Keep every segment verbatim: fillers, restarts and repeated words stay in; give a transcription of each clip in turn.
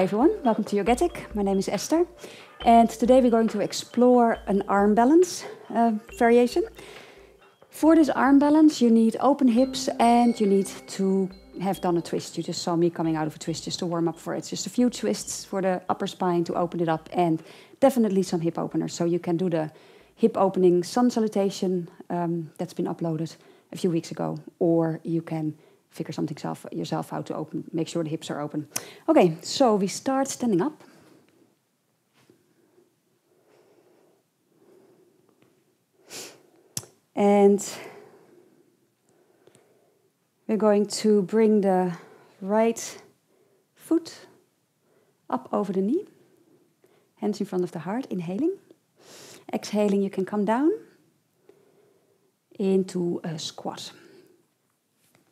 Hi everyone, welcome to Yogatic. My name is Esther and today we're going to explore an arm balance uh, variation. For this arm balance you need open hips and you need to have done a twist. You just saw me coming out of a twist just to warm up for it. Just a few twists for the upper spine to open it up and definitely some hip openers. So you can do the hip opening sun salutation um, that's been uploaded a few weeks ago, or you can figure something self, yourself out to open, make sure the hips are open. Okay, so we start standing up. And we're going to bring the right foot up over the knee. Hands in front of the heart, inhaling. Exhaling, you can come down into a squat.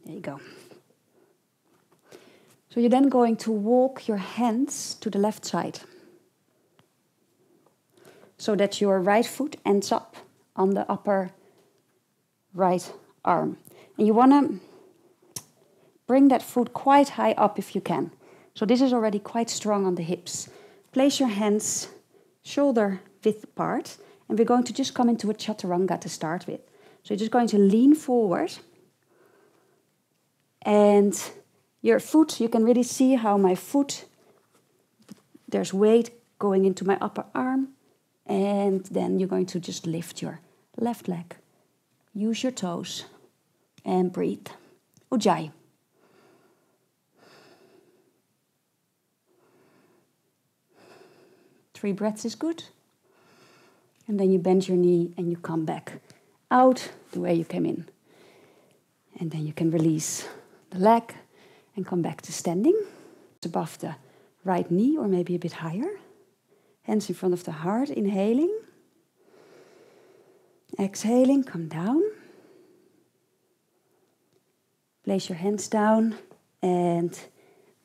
There you go. So you're then going to walk your hands to the left side so that your right foot ends up on the upper right arm. And you want to bring that foot quite high up if you can. So this is already quite strong on the hips. Place your hands shoulder width apart and we're going to just come into a chaturanga to start with. So you're just going to lean forward. And your foot, you can really see how my foot, there's weight going into my upper arm. And then you're going to just lift your left leg. Use your toes and breathe. Ujjayi. Three breaths is good. And then you bend your knee and you come back out the way you came in. And then you can release the leg and come back to standing. It's above the right knee or maybe a bit higher. Hands in front of the heart, inhaling. Exhaling, come down. Place your hands down and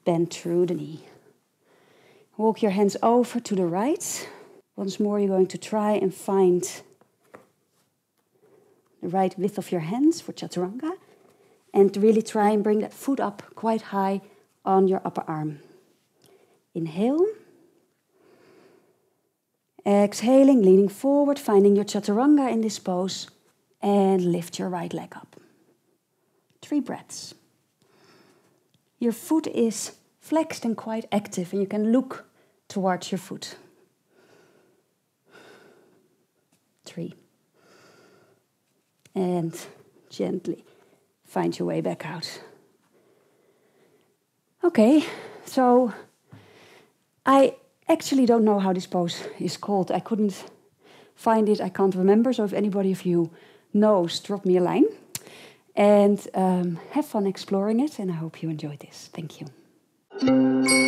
bend through the knee. Walk your hands over to the right. Once more you're going to try and find the right width of your hands for chaturanga. And really try and bring that foot up quite high on your upper arm. Inhale. Exhaling, leaning forward, finding your chaturanga in this pose. And lift your right leg up. Three breaths. Your foot is flexed and quite active, and you can look towards your foot. Three. And gently find your way back out. Okay, so I actually don't know how this pose is called. I couldn't find it, I can't remember. So if anybody of you knows, drop me a line. And um, have fun exploring it, and I hope you enjoyed this. Thank you.